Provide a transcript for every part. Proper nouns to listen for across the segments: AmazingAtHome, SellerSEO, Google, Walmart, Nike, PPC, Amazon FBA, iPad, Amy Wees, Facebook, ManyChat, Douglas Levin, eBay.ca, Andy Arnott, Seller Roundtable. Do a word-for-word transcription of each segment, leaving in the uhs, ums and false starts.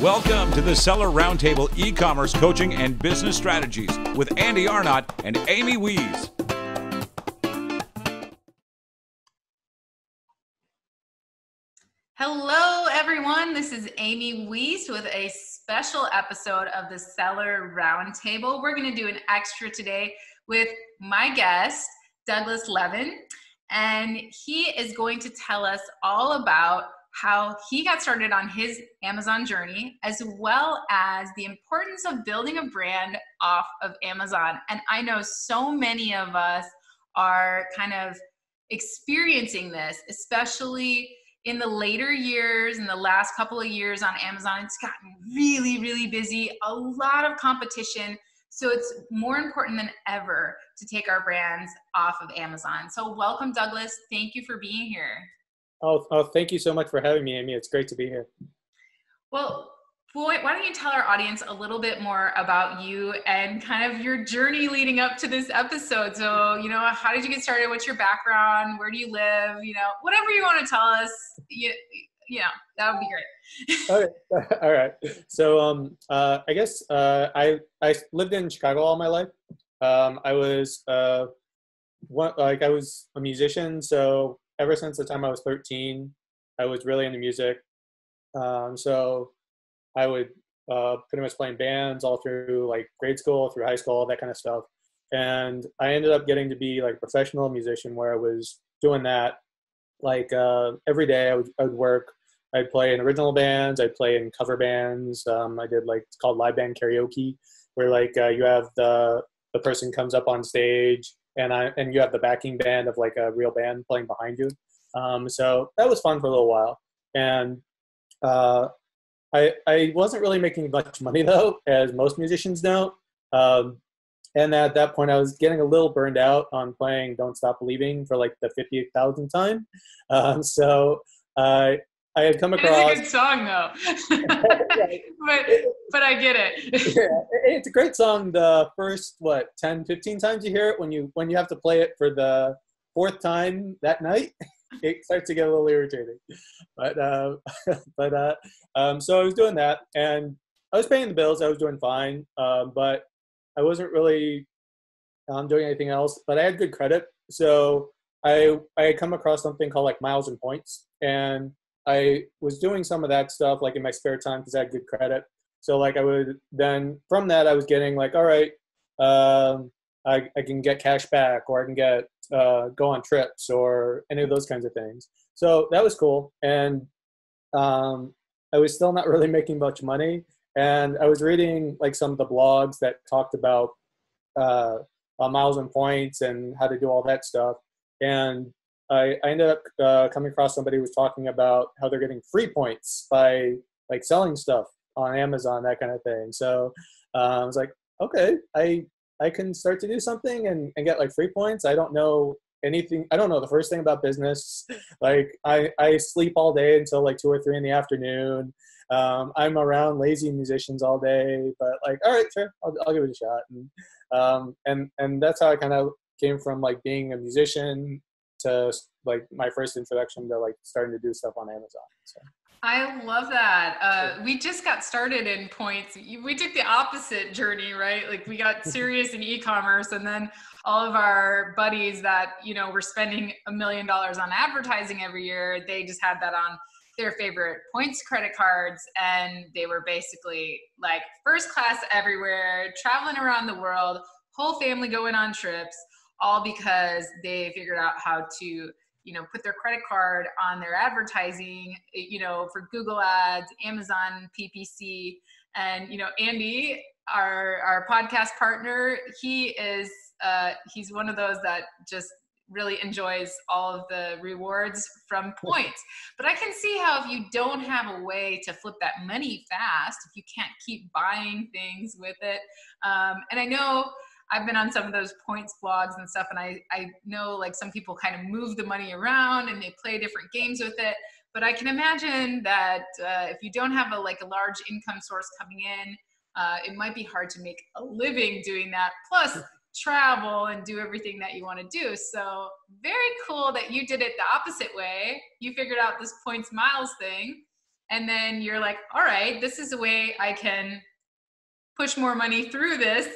Welcome to the Seller Roundtable e-commerce coaching and business strategies with Andy Arnott and Amy Wees. Hello, everyone. This is Amy Wees with a special episode of the Seller Roundtable. We're going to do an extra today with my guest, Douglas Levin, and he is going to tell us all about how he got started on his Amazon journey, as well as the importance of building a brand off of Amazon. And I know so many of us are kind of experiencing this, especially in the later years, in the last couple of years on Amazon. It's gotten really, really busy, a lot of competition. So it's more important than ever to take our brands off of Amazon. So welcome, Douglas. Thank you for being here. Oh, oh, thank you so much for having me, Amy. It's great to be here. Well, boy, why don't you tell our audience a little bit more about you and kind of your journey leading up to this episode. So, you know, how did you get started? What's your background? Where do you live? You know, whatever you want to tell us, you, you know, that would be great. Okay. All right. So um, uh, I guess uh, I, I lived in Chicago all my life. Um, I was, uh, one, like, I was a musician, so ever since the time I was thirteen, I was really into music. Um, so I would uh, pretty much play in bands all through like grade school, through high school, that kind of stuff. And I ended up getting to be like a professional musician where I was doing that like uh, every day. I would, I would work. I'd play in original bands. I'd play in cover bands. Um, I did like, it's called live band karaoke, where like uh, you have the, the person comes up on stage, and I and you have the backing band of like a real band playing behind you. Um, so that was fun for a little while. And uh, I I wasn't really making much money though, as most musicians don't. Um, and at that point, I was getting a little burned out on playing "Don't Stop Believing" for like the fiftieth thousandth time. Um, so I I had come across. It's a good song though. but but I get it. Yeah, it's a great song. The first what ten, fifteen times you hear it, when you when you have to play it for the fourth time that night, it starts to get a little irritating. But uh, but uh, um, so I was doing that, and I was paying the bills. I was doing fine, um, but I wasn't really um, doing anything else. But I had good credit, so I I had come across something called like miles and points, and I was doing some of that stuff like in my spare time because I had good credit. So like I would then from that I was getting like, all right, um, I, I can get cash back, or I can get uh, go on trips, or any of those kinds of things. So that was cool. And um, I was still not really making much money. And I was reading like some of the blogs that talked about uh, uh, miles and points and how to do all that stuff. And I ended up uh, coming across somebody who was talking about how they're getting free points by like selling stuff on Amazon, that kind of thing. So uh, I was like, okay, I I can start to do something and, and get like free points. I don't know anything. I don't know the first thing about business. Like I, I sleep all day until like two or three in the afternoon. Um, I'm around lazy musicians all day, but like, all right, sure, I'll, I'll give it a shot. And, um, and, and that's how I kind of came from like being a musician to like my first introduction to like starting to do stuff on Amazon. So. I love that. Uh, we just got started in points. We took the opposite journey, right? Like we got serious in e-commerce, and then all of our buddies that, you know, were spending a million dollars on advertising every year, they just had that on their favorite points credit cards, and they were basically like first class everywhere, traveling around the world, whole family going on trips, all because they figured out how to, you know, put their credit card on their advertising, you know, for Google Ads, Amazon P P C. And, you know, Andy, our, our podcast partner, he is, uh, he's one of those that just really enjoys all of the rewards from points. But I can see how if you don't have a way to flip that money fast, if you can't keep buying things with it. Um, and I know, I've been on some of those points blogs and stuff, and I, I know like some people kind of move the money around and they play different games with it. But I can imagine that uh, if you don't have a like a large income source coming in, uh, it might be hard to make a living doing that, plus travel and do everything that you want to do. So very cool that you did it the opposite way. You figured out this points miles thing And then you're like, all right, this is a way I can push more money through this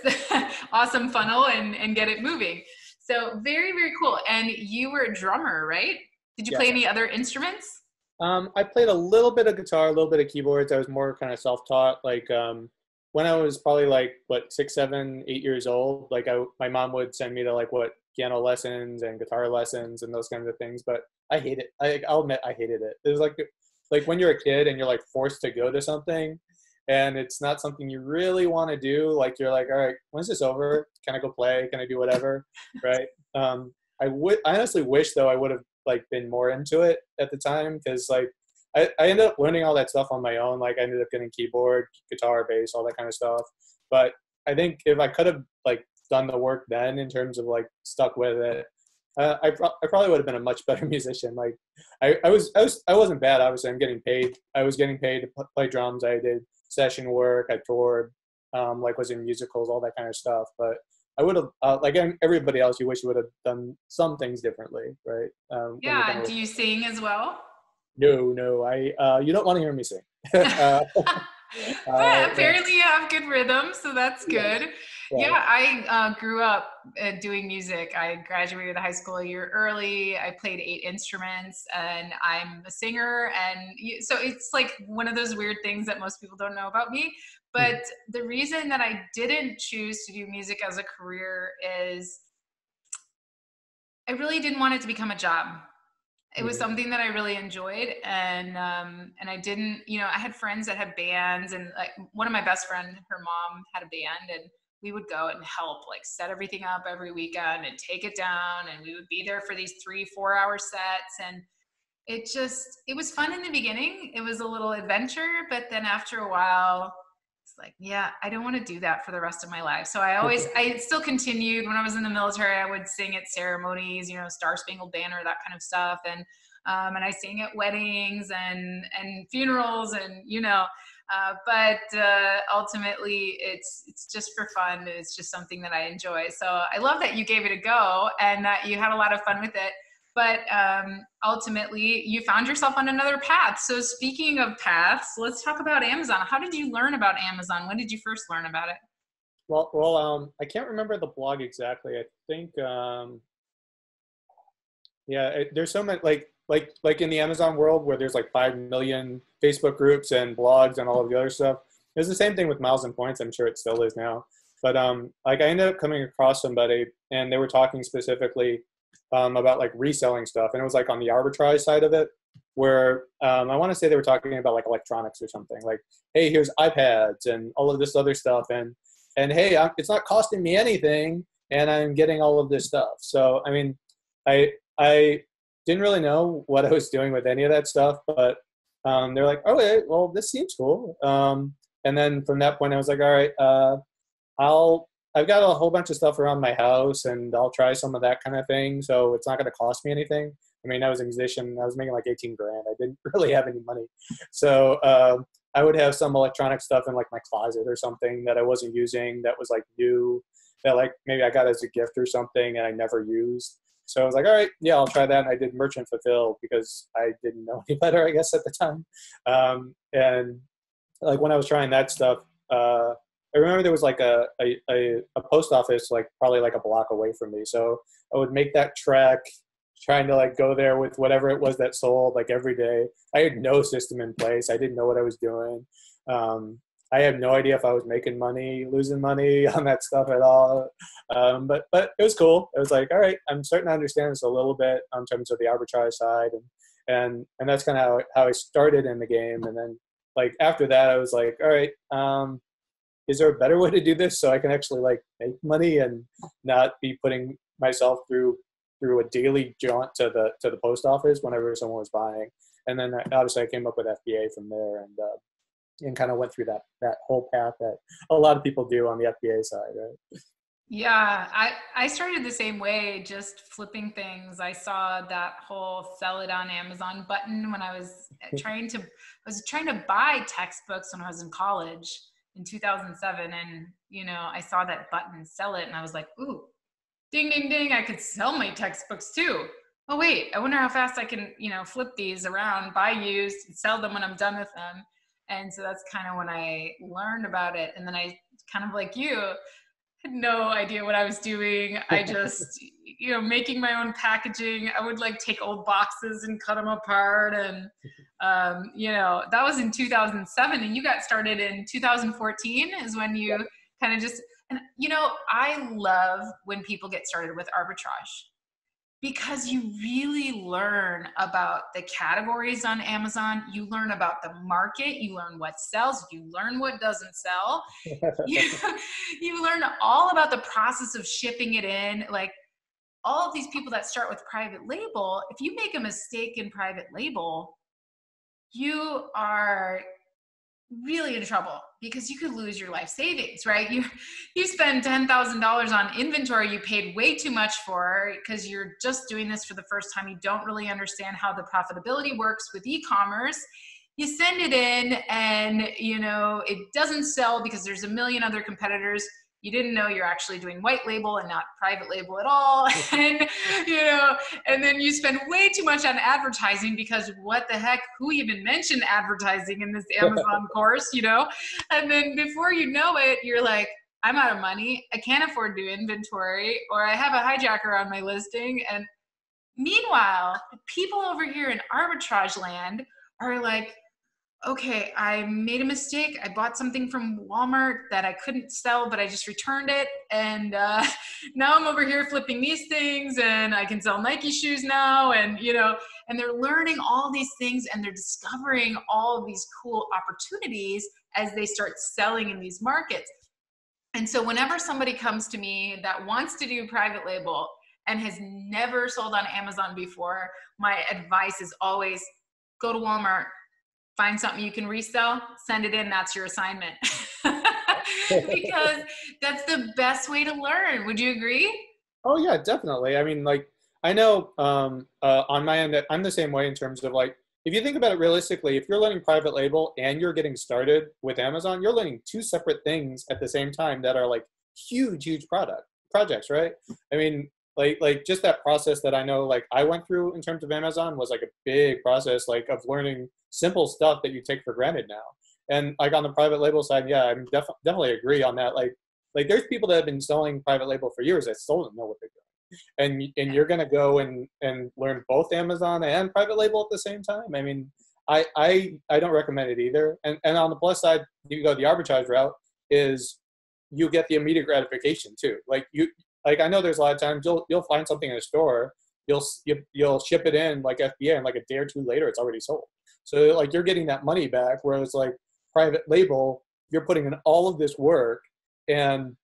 awesome funnel and, and get it moving. So very, very cool. And you were a drummer, right? Did you yes. play any other instruments? Um, I played a little bit of guitar, a little bit of keyboards. I was more kind of self-taught. Like um, when I was probably like, what, six, seven, eight years old, like I, my mom would send me to like what piano lessons and guitar lessons and those kinds of things. But I hate it. I, I'll admit I hated it. It was like, like when you're a kid and you're like forced to go to something and it's not something you really want to do. Like you're like, all right, when's this over? Can I go play? Can I do whatever? Right. Um, I would, I honestly wish though I would have like been more into it at the time. Cause like I, I ended up learning all that stuff on my own. Like I ended up getting keyboard, guitar, bass, all that kind of stuff. But I think if I could have like done the work then in terms of like stuck with it, uh, I, pro I probably would have been a much better musician. Like I, I was, I was, I wasn't bad. Obviously I'm getting paid. I was getting paid to play drums. I did session work. I toured, um, like was in musicals, all that kind of stuff. But I would have, uh, like everybody else, you wish you would have done some things differently, right? Um, yeah. Do you sing as well? No, no. I. Uh, you don't want to hear me sing. uh, but apparently you have good rhythm, so that's good. Yeah, yeah I uh, grew up uh, doing music. I graduated high school a year early. I played eight instruments, and I'm a singer. And you, so it's like one of those weird things that most people don't know about me. But the reason that I didn't choose to do music as a career is I really didn't want it to become a job. It was something that I really enjoyed. And, um, and I didn't, you know, I had friends that had bands, and like one of my best friend, her mom had a band, and we would go and help like set everything up every weekend and take it down. And we would be there for these three, four hour sets. And it just, it was fun in the beginning. It was a little adventure, but then after a while, like, yeah, I don't want to do that for the rest of my life. So I always, I still continued when I was in the military, I would sing at ceremonies, you know, Star Spangled Banner, that kind of stuff. And, um, and I sing at weddings and, and funerals and, you know, uh, but, uh, ultimately it's, it's just for fun. It's just something that I enjoy. So I love that you gave it a go and that you had a lot of fun with it. But um, ultimately, you found yourself on another path. So speaking of paths, let's talk about Amazon. How did you learn about Amazon? When did you first learn about it? Well, well, um, I can't remember the blog exactly. I think, um, yeah, it, there's so many, like, like, like in the Amazon world where there's like five million Facebook groups and blogs and all of the other stuff. It was the same thing with Miles and Points. I'm sure it still is now. But um, like I ended up coming across somebody and they were talking specifically Um, about like reselling stuff, and it was like on the arbitrage side of it, where um, I want to say they were talking about like electronics or something. Like, hey, here's iPads and all of this other stuff, and and hey, I'm, it's not costing me anything, and I'm getting all of this stuff. So I mean, I I didn't really know what I was doing with any of that stuff, but um, they're like, oh, okay, well, this seems cool. Um, and then from that point, I was like, all right, uh, I'll. I've got a whole bunch of stuff around my house and I'll try some of that kind of thing. So it's not going to cost me anything. I mean, I was a musician, I was making like eighteen grand. I didn't really have any money. So uh, I would have some electronic stuff in like my closet or something that I wasn't using that was like new, that like maybe I got as a gift or something and I never used. So I was like, all right, yeah, I'll try that. And I did merchant fulfill because I didn't know any better, I guess, at the time. Um, and like when I was trying that stuff, uh, I remember there was like a, a, a post office, like probably like a block away from me. So I would make that trek, trying to like go there with whatever it was that sold like every day. I had no system in place. I didn't know what I was doing. Um, I have no idea if I was making money, losing money on that stuff at all. Um, but, but it was cool. It was like, all right, I'm starting to understand this a little bit in terms of the arbitrage side. And, and, and that's kind of how, how I started in the game. And then like after that, I was like, all right, um, is there a better way to do this so I can actually like make money and not be putting myself through through a daily jaunt to the to the post office whenever someone was buying? And then obviously I came up with F B A from there and uh, and kind of went through that that whole path that a lot of people do on the F B A side, right? Yeah, I I started the same way, just flipping things. I saw that whole sell it on Amazon button when I was trying to I was trying to buy textbooks when I was in college. In two thousand seven, and you know, I saw that button, sell it, and I was like, ooh, ding, ding, ding, I could sell my textbooks too. oh, wait, I wonder how fast I can, you know, flip these around, buy used, and sell them when I'm done with them. And so that's kind of when I learned about it. And then I kind of like you, had no idea what I was doing. I just, you know, making my own packaging. I would like take old boxes and cut them apart. And, um, you know, that was in two thousand seven, and you got started in two thousand fourteen is when you yep. kind of just, and you know, I love when people get started with arbitrage, because you really learn about the categories on Amazon. You learn about the market. You learn what sells. You learn what doesn't sell. you, you learn all about the process of shipping it in. Like all of these people that start with private label, if you make a mistake in private label, you are really in trouble, because you could lose your life savings, right? You you spend ten thousand dollars on inventory you paid way too much for, because you're just doing this for the first time. You don't really understand how the profitability works with e-commerce. You send it in and, you know, it doesn't sell because there's a million other competitors. You didn't know you're actually doing white label and not private label at all. and, you know, and then you spend way too much on advertising, because what the heck, who even mentioned advertising in this Amazon course, you know? And then before you know it, you're like, I'm out of money. I can't afford to do inventory, or I have a hijacker on my listing. And meanwhile, the people over here in arbitrage land are like, okay, I made a mistake. I bought something from Walmart that I couldn't sell, but I just returned it. And uh, now I'm over here flipping these things, and I can sell Nike shoes now. And, you know, and they're learning all these things, and they're discovering all of these cool opportunities as they start selling in these markets. And so whenever somebody comes to me that wants to do private label and has never sold on Amazon before, my advice is always go to Walmart, find something you can resell, send it in, that's your assignment. Because that's the best way to learn. Would you agree? Oh yeah, definitely. I mean, like, I know um, uh, on my end, I'm the same way in terms of like, if you think about it realistically, if you're learning private label and you're getting started with Amazon, you're learning two separate things at the same time that are like huge, huge product projects, right? I mean, Like, like just that process that I know, like I went through in terms of Amazon was like a big process, like of learning simple stuff that you take for granted now. And like on the private label side, yeah, I def definitely agree on that. Like, like there's people that have been selling private label for years that still don't know what they're doing. And, and you're going to go and, and learn both Amazon and private label at the same time. I mean, I, I, I don't recommend it either. And, and on the plus side, you go the arbitrage route is you get the immediate gratification too. Like you, Like I know there's a lot of times you'll you'll find something in a store, you'll you, you'll ship it in like F B A, and like a day or two later it's already sold. So like you're getting that money back, whereas like private label, you're putting in all of this work, and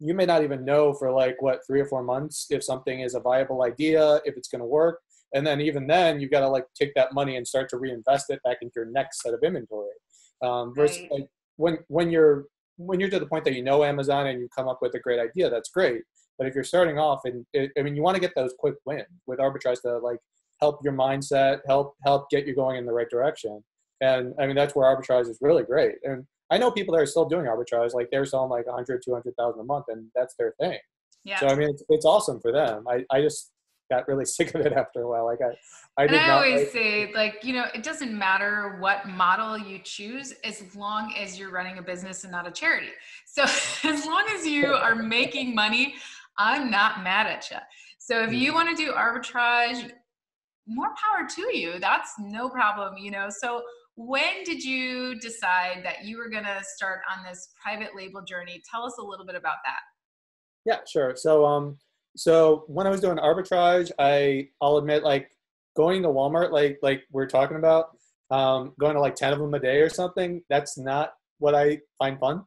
you may not even know for like what three or four months if something is a viable idea, if it's going to work, and then even then you've got to like take that money and start to reinvest it back into your next set of inventory. Um, versus right. like when when you're when you're to the point that you know Amazon and you come up with a great idea, that's great. But if you're starting off, and it, I mean, you want to get those quick wins with arbitrage to like help your mindset, help help get you going in the right direction. And I mean, that's where arbitrage is really great. And I know people that are still doing arbitrage, like they're selling like a hundred, two hundred thousand a month, and that's their thing. Yeah. So I mean, it's, it's awesome for them. I, I just got really sick of it after a while. Like I, I did. And I always like, say, like, you know, it doesn't matter what model you choose as long as you're running a business and not a charity. So as long as you are making money, I'm not mad at you. So if you want to do arbitrage, more power to you. That's no problem, you know. So when did you decide that you were going to start on this private label journey? Tell us a little bit about that. Yeah, sure. So, um, so when I was doing arbitrage, I, I'll admit, like going to Walmart, like like we're talking about, um, going to like ten of them a day or something. That's not what I find fun.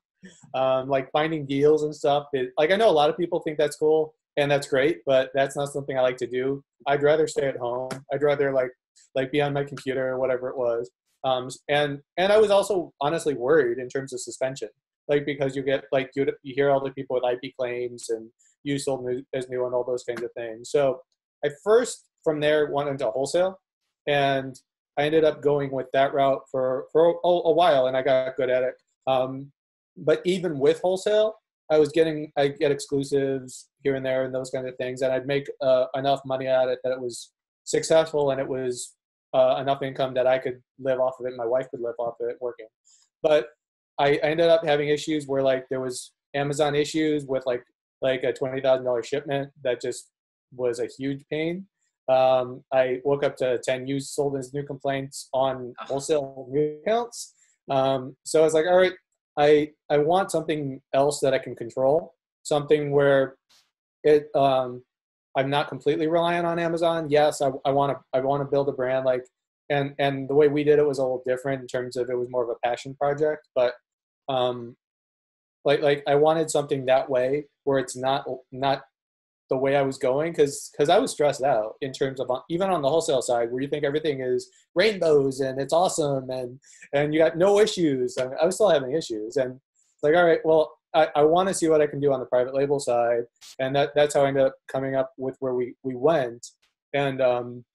Um, like finding deals and stuff. It, like I know a lot of people think that's cool and that's great, but that's not something I like to do. I'd rather stay at home. I'd rather like like be on my computer or whatever it was. Um, and and I was also honestly worried in terms of suspension, like because you get like you you hear all the people with I P claims and you sold new, as new and all those kinds of things. So I first from there went into wholesale, and I ended up going with that route for for a, a while, and I got good at it. Um, But even with wholesale, I was getting, I get exclusives here and there and those kinds of things. And I'd make uh, enough money at it that it was successful, and it was uh, enough income that I could live off of it, and my wife could live off of it working. But I, I ended up having issues where, like, there was Amazon issues with like like a twenty thousand dollar shipment that just was a huge pain. Um, I woke up to ten used sold as new complaints on wholesale new accounts. Um, so I was like, all right, I, I want something else that I can control, something where it, um, I'm not completely reliant on Amazon. Yes, I, I want to, I want to build a brand, like, and, and the way we did it was a little different in terms of it was more of a passion project, but, um, like, like I wanted something that way where it's not, not the way I was going. Cause, cause I was stressed out in terms of, even on the wholesale side, where you think everything is rainbows and it's awesome. And, and you got no issues. I mean, I was still having issues, and it's like, all right, well, I, I want to see what I can do on the private label side. And that, that's how I ended up coming up with where we, we went. And, um,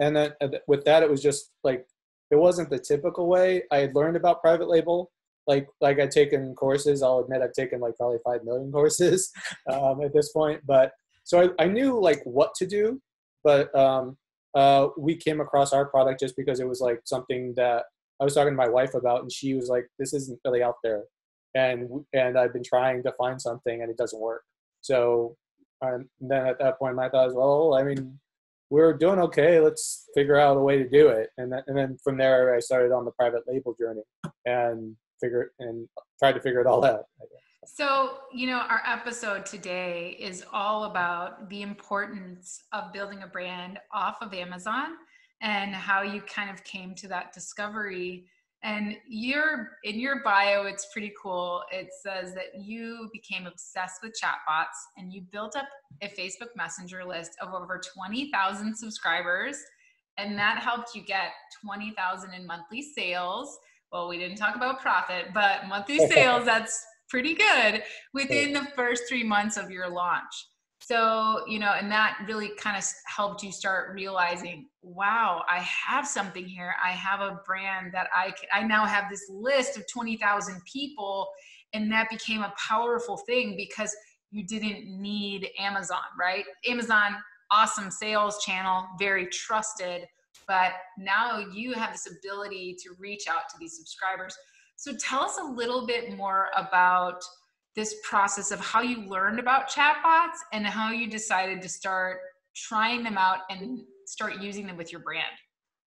and then with that, it was just like, it wasn't the typical way I had learned about private label. Like, like I'd taken courses, I'll admit I've taken like probably five million courses um, at this point, but so I, I knew like what to do, but um, uh, we came across our product just because it was like something that I was talking to my wife about, and she was like, this isn't really out there. And, and I've been trying to find something and it doesn't work. So um, then at that point I thought, well, I mean, we're doing okay. Let's figure out a way to do it. And, that, and then from there I started on the private label journey and figure and tried to figure it all out. So, you know, our episode today is all about the importance of building a brand off of Amazon and how you kind of came to that discovery. And your, in your bio, it's pretty cool. It says that you became obsessed with chatbots and you built up a Facebook Messenger list of over twenty thousand subscribers, and that helped you get twenty thousand in monthly sales. Well, we didn't talk about profit, but monthly sales, that's pretty good within the first three months of your launch. So, you know, and that really kind of helped you start realizing, wow, I have something here. I have a brand that I can, I now have this list of twenty thousand people. And that became a powerful thing because you didn't need Amazon, right? Amazon, awesome sales channel, very trusted, but now you have this ability to reach out to these subscribers. So tell us a little bit more about this process of how you learned about chatbots and how you decided to start trying them out and start using them with your brand.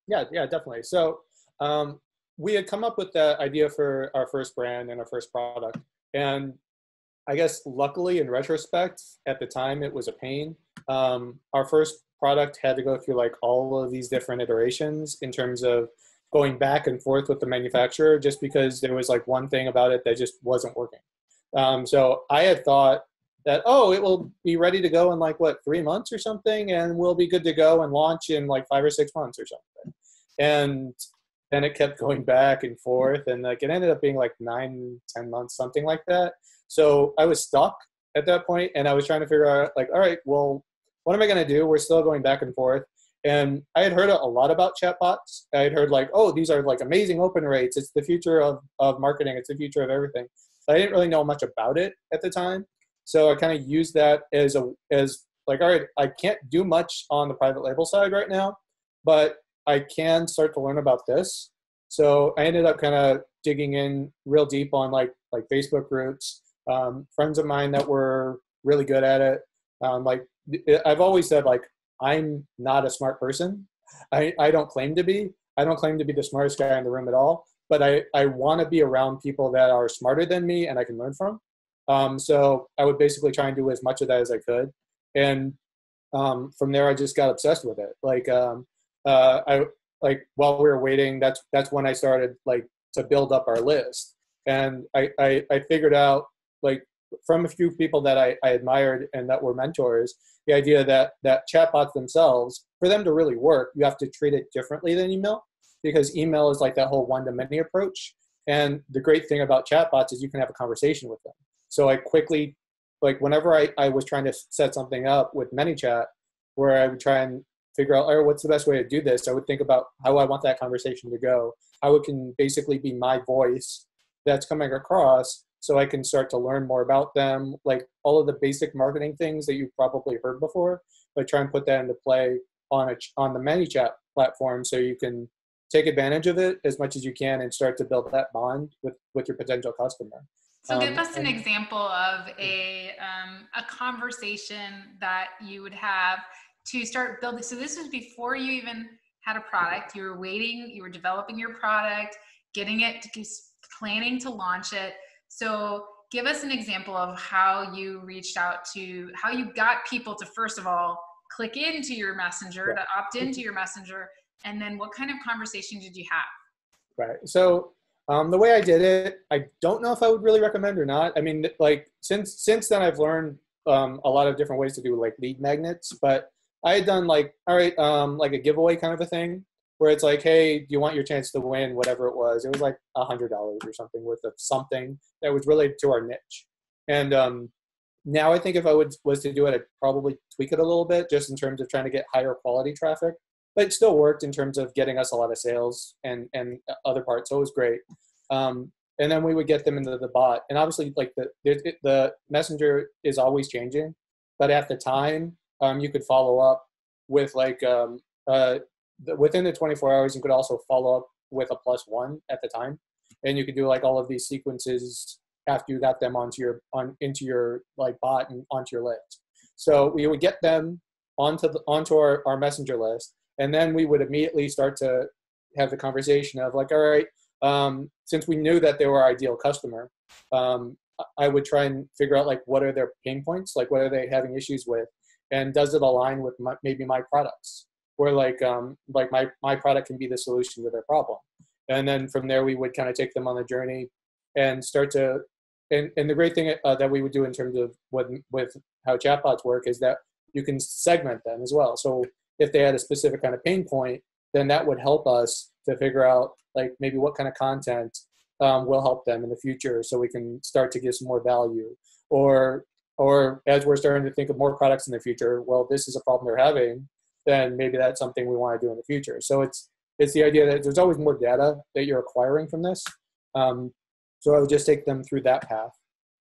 Yeah, yeah, definitely. So um, we had come up with the idea for our first brand and our first product. And I guess luckily in retrospect, at the time it was a pain. Um, our first product had to go through like all of these different iterations in terms of going back and forth with the manufacturer, just because there was like one thing about it that just wasn't working. Um, so I had thought that, oh, it will be ready to go in like, what, three months or something, and we'll be good to go and launch in like five or six months or something. And then it kept going back and forth, and like it ended up being like nine, ten months, something like that. So I was stuck at that point, and I was trying to figure out like, all right, well, what am I going to do? We're still going back and forth. And I had heard a lot about chatbots. I had heard like, oh, these are like amazing open rates. It's the future of, of marketing. It's the future of everything. But I didn't really know much about it at the time. So I kind of used that as a, as like, all right, I can't do much on the private label side right now, but I can start to learn about this. So I ended up kind of digging in real deep on like, like Facebook groups, um, friends of mine that were really good at it. Um, like I've always said, like, I'm not a smart person. I, I don't claim to be. I don't claim to be the smartest guy in the room at all, but I, I want to be around people that are smarter than me and I can learn from. Um, so I would basically try and do as much of that as I could. And um, from there, I just got obsessed with it. Like, um, uh, I, like while we were waiting, that's, that's when I started like to build up our list. And I, I, I figured out like, from a few people that I, I admired and that were mentors, the idea that, that chatbots themselves, for them to really work, you have to treat it differently than email, because email is like that whole one-to-many approach. And the great thing about chatbots is you can have a conversation with them. So I quickly, like whenever I, I was trying to set something up with ManyChat, where I would try and figure out, oh, what's the best way to do this? I would think about how I want that conversation to go, how it can basically be my voice that's coming across, so I can start to learn more about them, like all of the basic marketing things that you've probably heard before, but try and put that into play on a, on the ManyChat platform, so you can take advantage of it as much as you can and start to build that bond with, with your potential customer. So um, give us an and, example of a, um, a conversation that you would have to start building. So this was before you even had a product. You were waiting, you were developing your product, getting it, planning to launch it. So give us an example of how you reached out to, how you got people to, first of all, click into your messenger, yeah. to opt into your messenger, and then what kind of conversation did you have? Right. So um, the way I did it, I don't know if I would really recommend or not. I mean, like since since then, I've learned um, a lot of different ways to do like lead magnets. But I had done like, all right, um, like a giveaway kind of a thing where it's like, hey, do you want your chance to win? Whatever it was, it was like a hundred dollars or something worth of something that was related to our niche. And um, now I think if I would was to do it, I'd probably tweak it a little bit just in terms of trying to get higher quality traffic. But it still worked in terms of getting us a lot of sales and, and other parts. So it was great. Um, and then we would get them into the bot. And obviously, like the, the, the messenger is always changing. But at the time, um, you could follow up with like um, uh, the, within the twenty-four hours, you could also follow up with a plus one at the time. And you could do like all of these sequences after you got them onto your, on, into your like bot and onto your list. So we would get them onto, the, onto our, our messenger list. And then we would immediately start to have the conversation of like, all right, um, since we knew that they were our ideal customer, um, I would try and figure out like, what are their pain points? Like, what are they having issues with? And does it align with my, maybe my products? Or like, um, like my, my product can be the solution to their problem. And then from there, we would kind of take them on the journey and start to, and, and the great thing uh, that we would do in terms of what, with how chatbots work is that you can segment them as well. So if they had a specific kind of pain point, then that would help us to figure out like maybe what kind of content um, will help them in the future, so we can start to give some more value. Or, or as we're starting to think of more products in the future, well, this is a problem they're having, then maybe that's something we want to do in the future. So it's, it's the idea that there's always more data that you're acquiring from this. Um, so I would just take them through that path.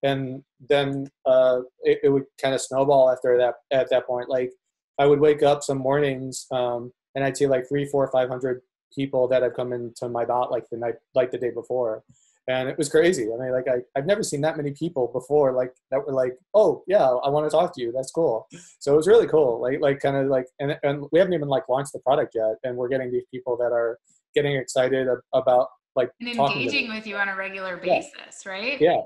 And then uh, it, it would kind of snowball after that, at that point. Like, I would wake up some mornings um, and I'd see like three, four, five hundred people that have come into my bot like the night, like the day before, and it was crazy. I mean, like I, I've never seen that many people before, like that were like, "Oh yeah, I want to talk to you. That's cool." So it was really cool. Like, like kind of like, and and we haven't even like launched the product yet, and we're getting these people that are getting excited about like and engaging to with you on a regular basis, yeah. right? Yeah.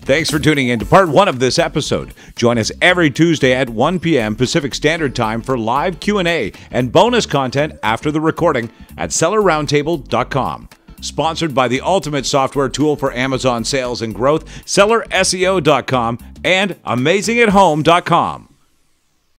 Thanks for tuning in to part one of this episode. Join us every Tuesday at one p m Pacific Standard Time for live Q and A and bonus content after the recording at seller roundtable dot com. Sponsored by the ultimate software tool for Amazon sales and growth, seller S E O dot com and amazing at home dot com.